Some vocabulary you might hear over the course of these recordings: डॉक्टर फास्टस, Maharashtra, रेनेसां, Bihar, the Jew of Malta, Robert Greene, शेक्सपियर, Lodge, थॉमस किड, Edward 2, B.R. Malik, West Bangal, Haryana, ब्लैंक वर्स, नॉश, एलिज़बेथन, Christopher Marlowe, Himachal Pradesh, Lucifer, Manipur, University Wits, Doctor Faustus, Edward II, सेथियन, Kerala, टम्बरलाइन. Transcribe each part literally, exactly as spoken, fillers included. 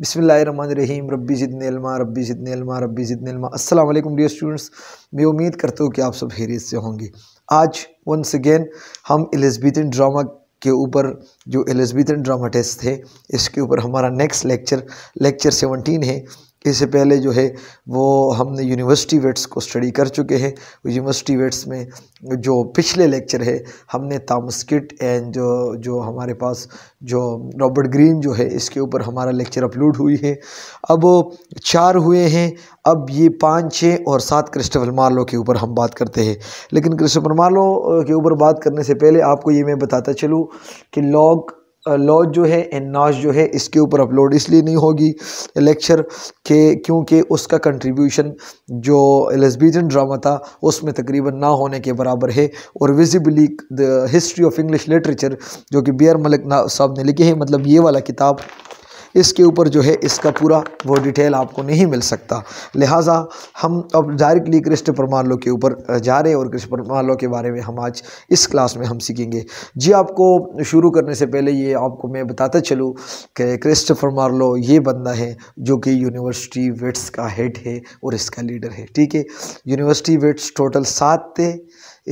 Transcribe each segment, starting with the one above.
बिस्मिल्लाहिर्रहमानिर्रहीम। रब्बी ज़िदनी इल्मा रब्बी ज़िदनी इल्मा रब्बी ज़िदनी इल्मा। अस्सलाम वालेकुम डियर स्टूडेंट्स, मैं उम्मीद करता हूँ कि आप सब खैरियत से होंगे। आज वंस अगेन हम एलिज़बेथन ड्रामा के ऊपर, जो एलिज़बेथन ड्रामा टेस्ट है, इसके ऊपर हमारा नेक्स्ट लेक्चर लेक्चर सेवनटीन है। इससे पहले जो है वो हमने यूनिवर्सिटी विट्स को स्टडी कर चुके हैं। यूनिवर्सिटी विट्स में जो पिछले लेक्चर है हमने थॉमस किड एंड जो जो हमारे पास जो रॉबर्ट ग्रीन जो है इसके ऊपर हमारा लेक्चर अपलोड हुई है। अब चार हुए हैं, अब ये पाँच छः और सात क्रिस्टोफर मार्लो के ऊपर हम बात करते हैं। लेकिन क्रिस्टोफर मार्लो के ऊपर बात करने से पहले आपको ये मैं बताता चलूँ कि लोग लॉज जो है एंड नाश जो है इसके ऊपर अपलोड इसलिए नहीं होगी लेक्चर के, क्योंकि उसका कंट्रीब्यूशन जो एलिज़बेथन ड्रामा था उसमें तकरीबन ना होने के बराबर है। और visibly the history of English literature जो कि बी आर मलिक साहब ने लिखी है, मतलब ये वाला किताब, इसके ऊपर जो है इसका पूरा वो डिटेल आपको नहीं मिल सकता। लिहाजा हम अब डायरेक्टली क्रिस्टोफर मार्लो के ऊपर जा रहे हैं और क्रिस्टोफर मार्लो के बारे में हम आज इस क्लास में हम सीखेंगे। जी, आपको शुरू करने से पहले ये आपको मैं बताता चलूँ कि क्रिस्टोफर मार्लो ये बंदा है जो कि यूनिवर्सिटी विट्स का हेड है और इसका लीडर है। ठीक है, यूनिवर्सिटी विट्स टोटल सात थे,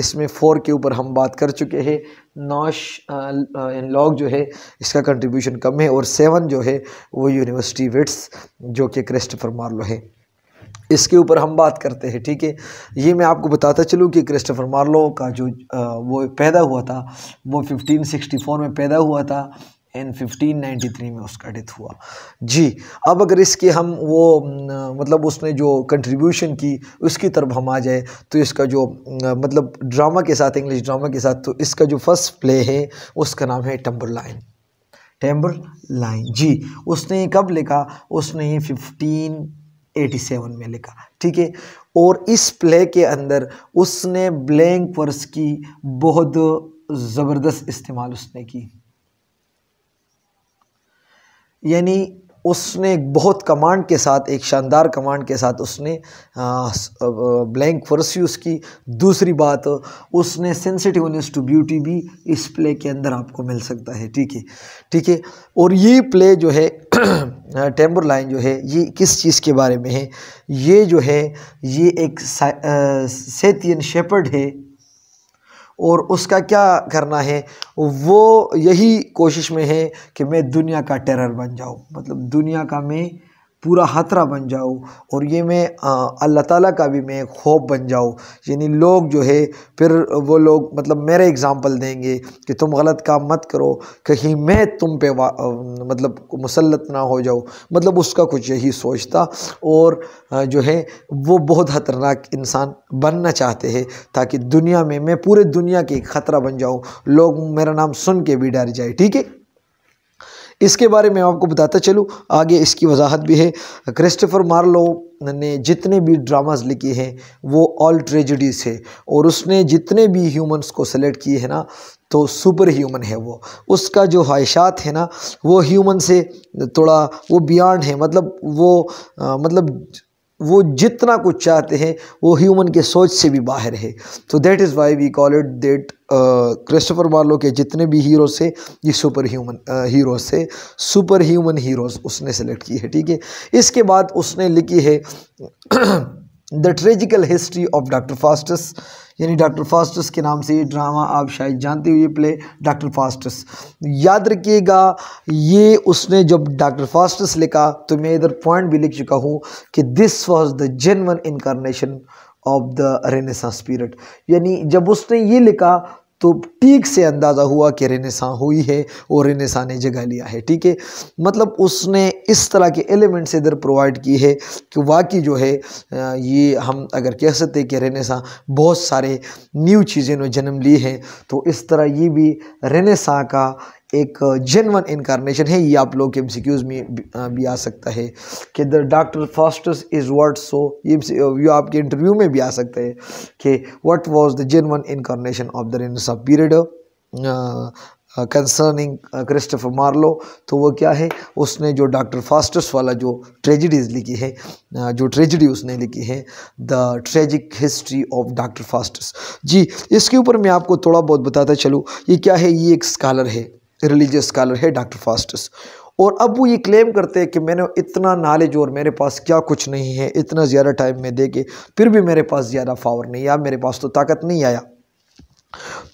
इसमें फोर के ऊपर हम बात कर चुके हैं। नॉश एंड लॉग जो है इसका कंट्रीब्यूशन कम है और सेवन जो है वो यूनिवर्सिटी विट्स जो कि क्रिस्टोफर मार्लो है इसके ऊपर हम बात करते हैं। ठीक है, ये मैं आपको बताता चलूँ कि क्रिस्टोफर मार्लो का जो आ, वो पैदा हुआ था वो फिफ्टीन सिक्सटी फोर में पैदा हुआ था एंड फिफ्टीन नाइन्टी थ्री में उसका डेथ हुआ। जी, अब अगर इसके हम वो मतलब उसने जो कंट्रीब्यूशन की उसकी तरफ हम आ जाए तो इसका जो मतलब ड्रामा के साथ, इंग्लिश ड्रामा के साथ, तो इसका जो फर्स्ट प्ले है उसका नाम है टम्बरलाइन। टम्बरलाइन जी, उसने कब लिखा? उसने फिफ्टीन एटी सेवन में लिखा। ठीक है, और इस प्ले के अंदर उसने ब्लैंक वर्स की बहुत ज़बरदस्त इस्तेमाल उसने की, यानी उसने बहुत कमांड के साथ, एक शानदार कमांड के साथ उसने ब्लैंक वर्स यूज़ की। दूसरी बात, उसने सेंसिटिवनेस टू ब्यूटी भी इस प्ले के अंदर आपको मिल सकता है। ठीक है, ठीक है, और ये प्ले जो है टम्बरलाइन जो है ये किस चीज़ के बारे में है? ये जो है ये एक सेथियन शेपर्ड है और उसका क्या करना है, वो यही कोशिश में है कि मैं दुनिया का टेरर बन जाऊँ, मतलब दुनिया का मैं पूरा ख़तरा बन जाऊँ और ये मैं अल्लाह ताला का भी मैं खौफ बन जाऊँ। यानी लोग जो है फिर वो लोग मतलब मेरे एग्ज़ाम्पल देंगे कि तुम गलत काम मत करो, कहीं मैं तुम पे मतलब मुसल्लत ना हो जाऊँ, मतलब उसका कुछ यही सोचता और जो है वो बहुत ख़तरनाक इंसान बनना चाहते हैं ताकि दुनिया में मैं पूरे दुनिया के ख़तरा बन जाऊँ, लोग मेरा नाम सुन के भी डर जाए। ठीक है, इसके बारे में आपको बताता चलूँ, आगे इसकी वजाहत भी है। क्रिस्टोफर मार्लो ने जितने भी ड्रामास लिखे हैं वो ऑल ट्रेजेडीज़ है और उसने जितने भी ह्यूमंस को सेलेक्ट किए हैं ना, तो सुपर ह्यूमन है वो। उसका जो ख्वाहिशात है ना वो ह्यूमन से थोड़ा वो बियॉन्ड है, मतलब वो आ, मतलब वो जितना कुछ चाहते हैं वो ह्यूमन के सोच से भी बाहर है। तो that is why we call it that Christopher Marlowe के जितने भी हीरोज़ है ये सुपर ह्यूमन हीरोज़ से सुपर ह्यूमन हीरोज़ उसने सेलेक्ट की है। ठीक है, इसके बाद उसने लिखी है the tragical history of डॉक्टर फास्टस, यानी डॉक्टर फास्टस के नाम से ये ड्रामा आप शायद जानते हो, ये प्ले डॉक्टर फास्टस। याद रखिएगा, ये उसने जब डॉक्टर फास्टस लिखा तो मैं इधर पॉइंट भी लिख चुका हूँ कि this was the genuine incarnation of the रेनेसां period, यानी जब उसने ये लिखा तो ठीक से अंदाज़ा हुआ कि रेनेसां हुई है और रेनेसां ने जगह लिया है। ठीक है, मतलब उसने इस तरह के एलिमेंट्स इधर प्रोवाइड की है कि वाकई जो है ये हम अगर कह सकते हैं कि रेनेसां बहुत सारे न्यू चीज़ें ने जन्म ली हैं, तो इस तरह ये भी रेनेसां का एक जेन्युइन इनकारनेशन है। ये आप लोग के एमसीक्यूज में भी आ सकता है कि the डॉक्टर फास्टस is what, so ये आपके इंटरव्यू में भी आ सकता है कि what was the genuine incarnation of the रेनेसां period concerning Christopher Marlowe. तो वो क्या है, उसने जो डॉक्टर फास्टस वाला जो ट्रेजिडीज़ लिखी है, जो ट्रेजिडी उसने लिखी है the tragic history of डॉक्टर फास्टस। जी, इसके ऊपर मैं आपको थोड़ा बहुत बताता चलूँ। ये क्या है, ये एक स्कॉलर है, रिलीजियस स्कॉलर है डॉक्टर फास्टस, और अब वो ये क्लेम करते हैं कि मैंने इतना नॉलेज और मेरे पास क्या कुछ नहीं है, इतना ज़्यादा टाइम में देके फिर भी मेरे पास ज़्यादा पावर नहीं आया, मेरे पास तो ताकत नहीं आया।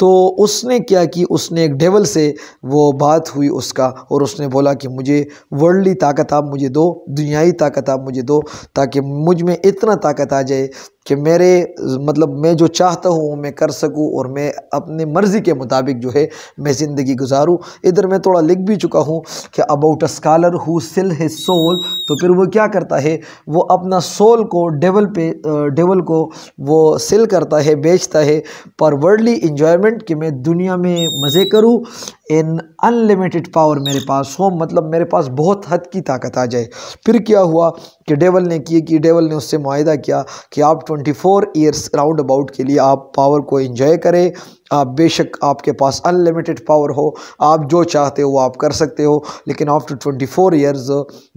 तो उसने क्या कि उसने एक डेवल से वो बात हुई उसका, और उसने बोला कि मुझे वर्ल्डली ताकत आप मुझे दो, दुनियाई ताकत आप मुझे दो, ताकि मुझ में इतना ताकत आ जाए कि मेरे मतलब मैं जो चाहता हूँ मैं कर सकूँ और मैं अपने मर्ज़ी के मुताबिक जो है मैं ज़िंदगी गुजारूँ। इधर मैं थोड़ा लिख भी चुका हूँ कि about a scholar who sell his soul, तो फिर वो क्या करता है, वो अपना सोल को डेवल पे डेवल को वो सेल करता है, बेचता है पर वर्ल्डली इंजॉयमेंट, कि मैं दुनिया में मज़े करूँ, इन अनलिमिटेड पावर मेरे पास हो, मतलब मेरे पास बहुत हद की ताकत आ जाए। फिर क्या हुआ कि डेवल ने किया कि डेवल ने उससे मुआहदा किया कि आप चौबीस ईयर्स राउंड अबाउट के लिए आप पावर को एंजॉय करें, आप बेशक आपके पास अनलिमिटेड पावर हो, आप जो चाहते हो आप कर सकते हो, लेकिन आफ्टर चौबीस years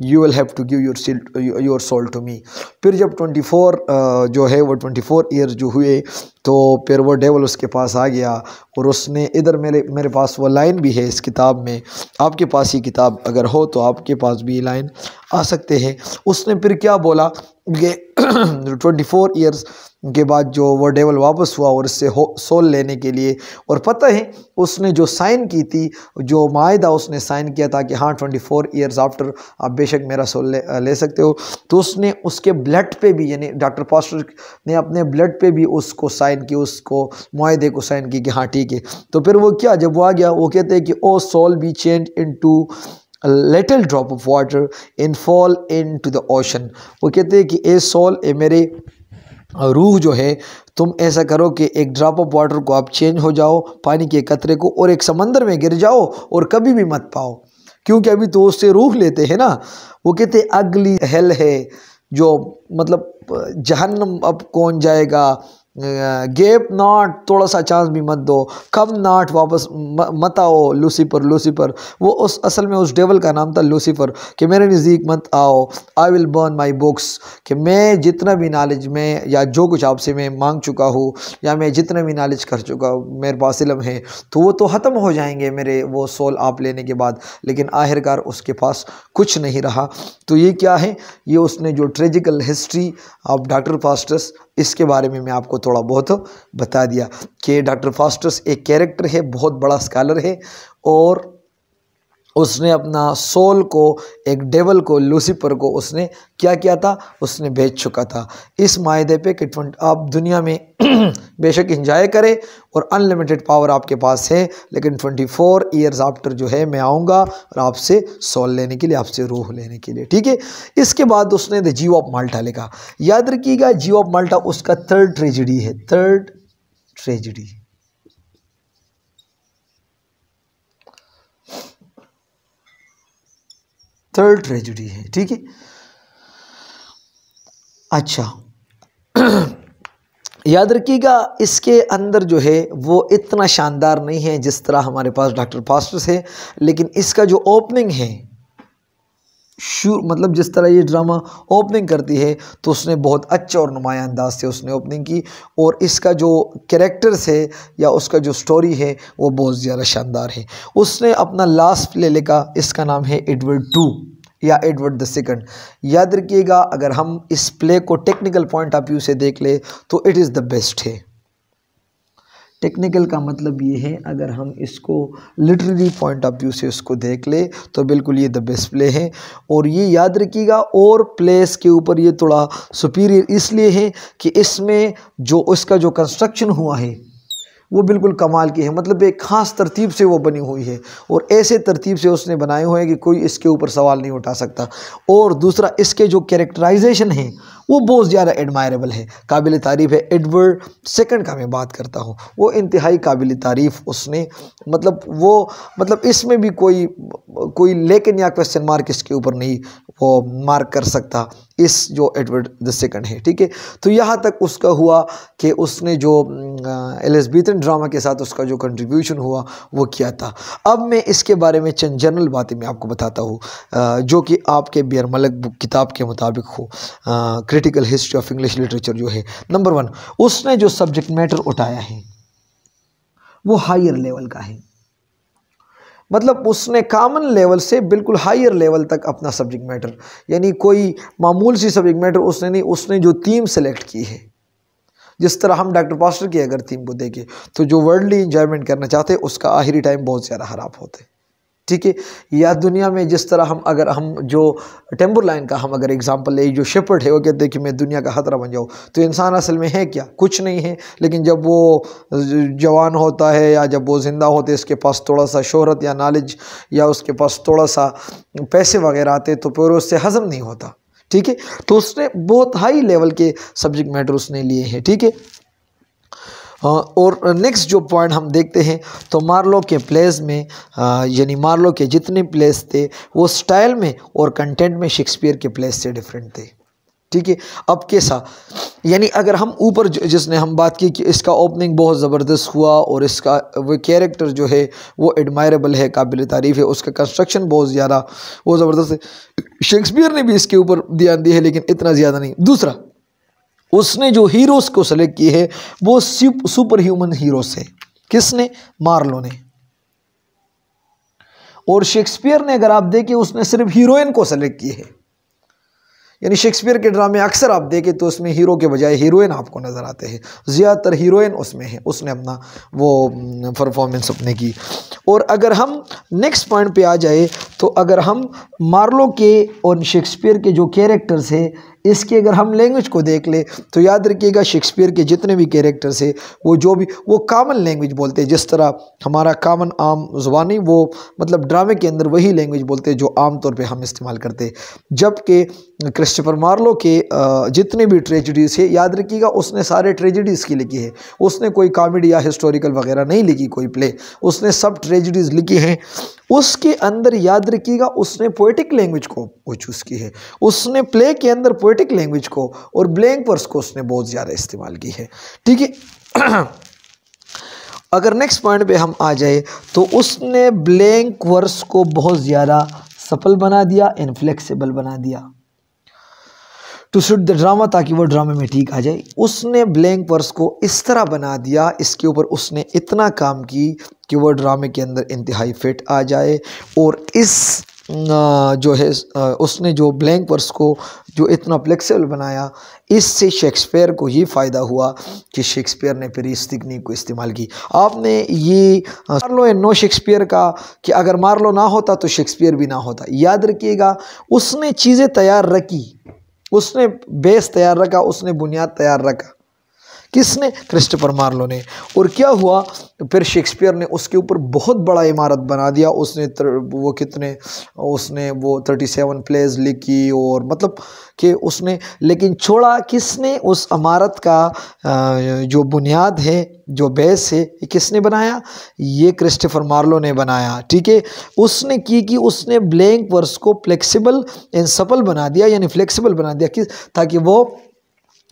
you will have to give your your soul to me. फिर जब चौबीस uh, जो है वो चौबीस ईयर्स जो हुए तो फिर वो डेवल उसके पास आ गया और उसने इधर मेरे मेरे पास वो लाइन भी है इस किताब में, आपके पास ये किताब अगर हो तो आपके पास भी लाइन आ सकते हैं। उसने फिर क्या बोला कि चौबीस ईयर्स के बाद जो वो डेवल वापस हुआ और इससे सोल लेने के लिए, और पता है उसने जो साइन की थी, जो मायदा उसने साइन किया था कि हाँ चौबीस ईयर्स आफ्टर आप बेशक मेरा सोल ले, ले सकते हो, तो उसने उसके ब्लड पे भी, यानी डॉक्टर फास्टर ने अपने ब्लड पे भी उसको साइन की, उसको मायदे को साइन की कि हाँ ठीक है। तो फिर वो क्या, जब वो आ गया वो कहते हैं कि O soul be change into A little drop of water and fall into the ocean। वो कहते हैं कि ए सोल, ए मेरे रूह जो है, तुम ऐसा करो कि एक ड्रॉप ऑफ वाटर को आप चेंज हो जाओ, पानी के कतरे को, और एक समंदर में गिर जाओ और कभी भी मत पाओ, क्योंकि अभी तो उससे रूह लेते हैं ना। वो कहते हैं अगली हेल है जो मतलब जहन्नम, अब कौन जाएगा, गेप नाट, थोड़ा सा चांस भी मत दो, कब नाट वापस मत आओ, लूसीफर लूसीफर, वो उस असल में उस डेवल का नाम था लूसीफर, कि मेरे नज़दीक मत आओ, I will burn my books, कि मैं जितना भी नॉलेज में या जो कुछ आपसे मैं मांग चुका हूँ या मैं जितना भी नॉलेज कर चुका हूँ, मेरे पास इलम है, तो वो तो ख़त्म हो जाएंगे मेरे वो सोल आप लेने के बाद। लेकिन आखिरकार उसके पास कुछ नहीं रहा। तो ये क्या है, ये उसने जो tragical history of डॉक्टर फास्टस, इसके बारे में मैं आपको थोड़ा बहुत बता दिया कि डॉक्टर फास्टस एक कैरेक्टर है, बहुत बड़ा स्कॉलर है, और उसने अपना सोल को एक डेवल को, लूसीफर को उसने क्या किया था, उसने बेच चुका था इस मायदे पे कि आप दुनिया में बेशक इंजॉय करें और अनलिमिटेड पावर आपके पास है, लेकिन चौबीस ईयर्स आफ्टर जो है मैं आऊँगा और आपसे सोल लेने के लिए, आपसे रूह लेने के लिए, ठीक है। इसके बाद उसने द जीव ऑफ माल्टा लिखा। याद रखिएगा जीव ऑफ माल्टा उसका थर्ड ट्रेजिडी है, थर्ड ट्रेजिडी। थर्ड ट्रेजेडी है, ठीक है। अच्छा याद रखिएगा इसके अंदर जो है वो इतना शानदार नहीं है जिस तरह हमारे पास डॉक्टर फास्टस है, लेकिन इसका जो ओपनिंग है शुरू, मतलब जिस तरह ये ड्रामा ओपनिंग करती है, तो उसने बहुत अच्छा और नुमाया अंदाज से उसने ओपनिंग की, और इसका जो कैरेक्टर्स है या उसका जो स्टोरी है वो बहुत ज़्यादा शानदार है। उसने अपना लास्ट प्ले लिखा, इसका नाम है एडवर्ड टू या एडवर्ड द सेकंड। याद रखिएगा अगर हम इस प्ले को टेक्निकल पॉइंट ऑफ व्यू से देख ले तो इट इज़ द बेस्ट है। टेक्निकल का मतलब ये है अगर हम इसको लिटरेरी पॉइंट ऑफ व्यू से इसको देख ले तो बिल्कुल ये द बेस्ट प्ले है, और ये याद रखिएगा और प्लेस के ऊपर ये थोड़ा सुपीरियर इसलिए है कि इसमें जो उसका जो कंस्ट्रक्शन हुआ है वो बिल्कुल कमाल की है, मतलब एक ख़ास तरतीब से वो बनी हुई है, और ऐसे तरतीब से उसने बनाए हुए हैं कि कोई इसके ऊपर सवाल नहीं उठा सकता। और दूसरा इसके जो कैरेक्टराइजेशन है वो बहुत ज़्यादा एडमायरेबल है, काबिल तारीफ़ है। एडवर्ड सेकंड का मैं बात करता हूँ, वो इंतहाई काबिल तारीफ़ उसने, मतलब वो मतलब इसमें भी कोई कोई लेकिन या क्वेश्चन मार्क इसके ऊपर नहीं वो मार्क कर सकता, इस जो एडवर्ड द सेकंड है, ठीक है। तो यहाँ तक उसका हुआ कि उसने जो एलिज़बेथन ड्रामा के साथ उसका जो कंट्रीब्यूशन हुआ वो किया था। अब मैं इसके बारे में चंद जनरल बातें मैं आपको बताता हूँ जो कि आपके बी आर मलिक बुक किताब के मुताबिक हो, critical history of English literature जो है। नंबर वन, उसने जो सब्जेक्ट मैटर उठाया है वो हायर लेवल का है, मतलब उसने कॉमन लेवल से बिल्कुल हायर लेवल तक अपना सब्जेक्ट मैटर, यानी कोई मामूल सी सब्जेक्ट मैटर उसने नहीं, उसने जो थीम सेलेक्ट की है, जिस तरह हम डॉक्टर फास्टर की अगर थीम को देखें तो जो वर्ल्डली इंजॉयमेंट करना चाहते उसका आखिरी टाइम बहुत ज़्यादा ख़राब होते, ठीक है। या दुनिया में जिस तरह हम अगर हम जो टेम्बरलाइन का हम अगर एग्जांपल ले, जो शेपर्ड है वो कहते हैं कि मैं दुनिया का ख़तरा बन जाऊँ, तो इंसान असल में है क्या, कुछ नहीं है। लेकिन जब वो जवान होता है या जब वो ज़िंदा होते, इसके पास थोड़ा सा शोहरत या नॉलेज या उसके पास थोड़ा सा पैसे वगैरह आते तो फिर उससे हज़म नहीं होता, ठीक है। तो उसने बहुत हाई लेवल के सब्जेक्ट मैटर उसने लिए हैं, ठीक है। और नेक्स्ट जो पॉइंट हम देखते हैं तो मार्लो के प्लेस में, यानी मार्लो के जितने प्लेस थे वो स्टाइल में और कंटेंट में शेक्सपियर के प्लेस से डिफरेंट थे, ठीक है। अब कैसा, यानी अगर हम ऊपर जिसने हम बात की कि इसका ओपनिंग बहुत ज़बरदस्त हुआ और इसका वो कैरेक्टर जो है वो एडमायरेबल है, काबिल तारीफ़ है, उसका कंस्ट्रक्शन बहुत ज़्यादा वो ज़बरदस्त है, शेक्सपियर ने भी इसके ऊपर ध्यान दिया है लेकिन इतना ज़्यादा नहीं। दूसरा, उसने जो हीरोज़ को सेलेक्ट की है वो सुपर ह्यूमन हीरोज़ है। किसने? मार्लो ने। और शेक्सपियर ने अगर आप देखें उसने सिर्फ हीरोइन को सेलेक्ट की है, यानी शेक्सपियर के ड्रामे अक्सर आप देखें तो उसमें हीरो के बजाय हीरोइन आपको नज़र आते हैं, ज़्यादातर हीरोइन उसमें है, उसने अपना वो परफॉर्मेंस अपने की। और अगर हम नेक्स्ट पॉइंट पे आ जाए तो अगर हम मार्लो के और शेक्सपियर के जो कैरेक्टर्स है इसके अगर हम लैंग्वेज को देख ले तो याद रखिएगा शेक्सपियर के जितने भी कैरेक्टर्स है वो जो भी वो कॉमन लैंग्वेज बोलते हैं, जिस तरह हमारा कॉमन आम ज़ुबानी वो मतलब ड्रामे के अंदर वही लैंग्वेज बोलते हैं जो आम तौर पे हम इस्तेमाल करते हैं। जबकि क्रिस्टोफर मार्लो के जितने भी ट्रेजेडीज़ है, याद रखिएगा उसने सारे ट्रेजेडीज़ की लिखी है, उसने कोई कॉमेडी या हिस्टोरिकल वगैरह नहीं लिखी, कोई प्ले, उसने सब ट्रेजेडीज़ लिखी हैं। उसके अंदर याद रखिएगा उसने पोएटिक लैंग्वेज को वो चूज़ की है, उसने प्ले के अंदर पोएटिक लैंग्वेज को और ब्लैंक वर्स को उसने बहुत ज़्यादा इस्तेमाल की है, ठीक है। अगर नेक्स्ट पॉइंट पे हम आ जाए तो उसने ब्लैंक वर्स को बहुत ज़्यादा सफल बना दिया, इनफ्लेक्सिबल बना दिया टू सूट द ड्रामा, ताकि वो ड्रामे में ठीक आ जाए। उसने ब्लैंक वर्स को इस तरह बना दिया, इसके ऊपर उसने इतना काम की कि वो ड्रामे के अंदर इंतहाई फिट आ जाए। और इस जो है उसने जो ब्लैंक वर्स को जो इतना फ्लेक्सिबल बनाया, इससे शेक्सपियर को ये फ़ायदा हुआ कि शेक्सपियर ने फिर इस तकनीक को इस्तेमाल की। आपने ये मार्लो एंड नो शेक्सपियर का कि अगर मार्लो ना होता तो शेक्सपियर भी ना होता, याद रखिएगा उसने चीज़ें तैयार रखी, उसने बेस तैयार रखा, उसने बुनियाद तैयार रखा। किसने? क्रिस्टोफर मार्लो ने। और क्या हुआ फिर शेक्सपियर ने उसके ऊपर बहुत बड़ा इमारत बना दिया, उसने तर, वो कितने उसने वो थर्टी सेवन प्लेज लिखी और मतलब कि उसने, लेकिन छोड़ा किसने? उस इमारत का जो बुनियाद है, जो बेस है, ये किसने बनाया? ये क्रिस्टोफर मार्लो ने बनाया, ठीक है। उसने की कि उसने ब्लैंक वर्स को फ्लेक्सिबल एंड सफल बना दिया, यानी फ्लेक्सिबल बना दिया कि ताकि वो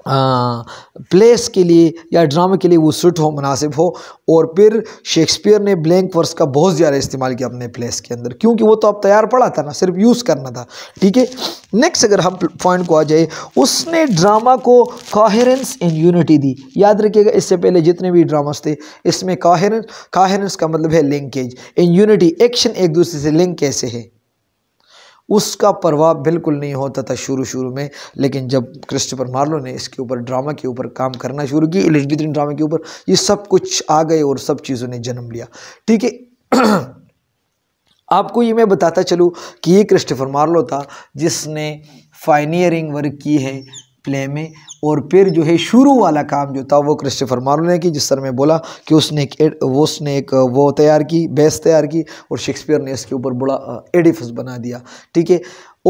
प्लेस के लिए या ड्रामे के लिए वो सूट हो, मुनासिब हो। और फिर शेक्सपियर ने ब्लैंक वर्स का बहुत ज़्यादा इस्तेमाल किया अपने प्लेस के अंदर, क्योंकि वो तो अब तैयार पड़ा था ना, सिर्फ यूज़ करना था, ठीक है। नेक्स्ट अगर हम पॉइंट को आ जाए, उसने ड्रामा को कोहेरेंस एंड यूनिटी दी। याद रखिएगा इससे पहले जितने भी ड्रामास थे इसमें कोहेरेंस, कोहेरेंस का मतलब है लिंकेज, एंड यूनिटी एक्शन एक दूसरे से लिंक कैसे है उसका प्रभाव बिल्कुल नहीं होता था शुरू शुरू में। लेकिन जब क्रिस्टोफर मार्लो ने इसके ऊपर ड्रामा के ऊपर काम करना शुरू की, एलिज़ाबेथन ड्रामे के ऊपर, ये सब कुछ आ गए और सब चीज़ों ने जन्म लिया, ठीक है। आपको ये मैं बताता चलूँ कि ये क्रिस्टोफर मार्लो था जिसने फाइनियरिंग वर्क की है प्ले में, और फिर जो है शुरू वाला काम जो था वो क्रिस्टोफर मार्लो ने की, जिस तरह मैं बोला कि उसने एक वो उसने एक वो तैयार की, बेस तैयार की, और शेक्सपियर ने इसके ऊपर बड़ा एडिफिस बना दिया, ठीक है।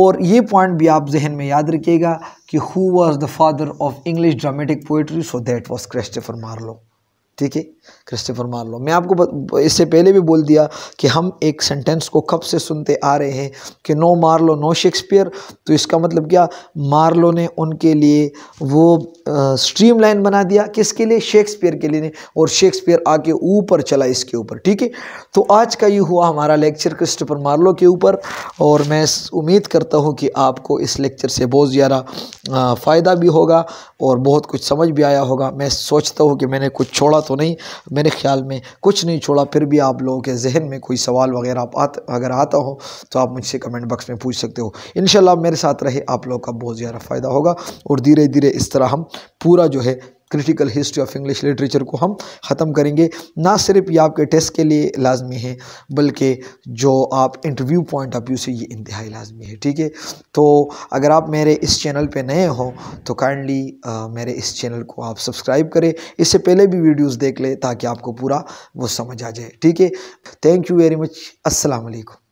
और ये पॉइंट भी आप जहन में याद रखिएगा कि who was the father of English dramatic poetry, so that was Christopher Marlowe, ठीक है, क्रिस्टोफर मार्लो। मैं आपको इससे पहले भी बोल दिया कि हम एक सेंटेंस को कब से सुनते आ रहे हैं कि नो मार्लो नो शेक्सपियर, तो इसका मतलब क्या, मार्लो ने उनके लिए वो स्ट्रीमलाइन बना दिया, किसके लिए? शेक्सपियर के लिए, और शेक्सपियर आके ऊपर चला इसके ऊपर, ठीक है। तो आज का ये हुआ हमारा लेक्चर क्रिस्टोफर मार्लो के ऊपर, और मैं उम्मीद करता हूँ कि आपको इस लेक्चर से बहुत ज़्यादा फ़ायदा भी होगा और बहुत कुछ समझ भी आया होगा। मैं सोचता हूँ कि मैंने कुछ छोड़ा तो नहीं, मेरे ख्याल में कुछ नहीं छोड़ा। फिर भी आप लोगों के जहन में कोई सवाल वगैरह आप आता अगर आता हो तो आप मुझसे कमेंट बॉक्स में पूछ सकते हो। इंशाल्लाह मेरे साथ रहे, आप लोगों का बहुत ज़्यादा फ़ायदा होगा और धीरे धीरे इस तरह हम पूरा जो है critical history of English literature को हम ख़त्म करेंगे। ना सिर्फ ये आपके टेस्ट के लिए लाजमी है बल्कि जो आप इंटरव्यू पॉइंट ऑफ व्यू से ये इंतहाई लाजमी है। ठीक है, तो अगर आप मेरे इस चैनल पे नए हो तो काइंडली मेरे इस चैनल को आप सब्सक्राइब करें, इससे पहले भी वीडियोस देख लें ताकि आपको पूरा वो समझ आ जाए। ठीक है, थैंक यू वेरी मच, अस्सलाम वालेकुम।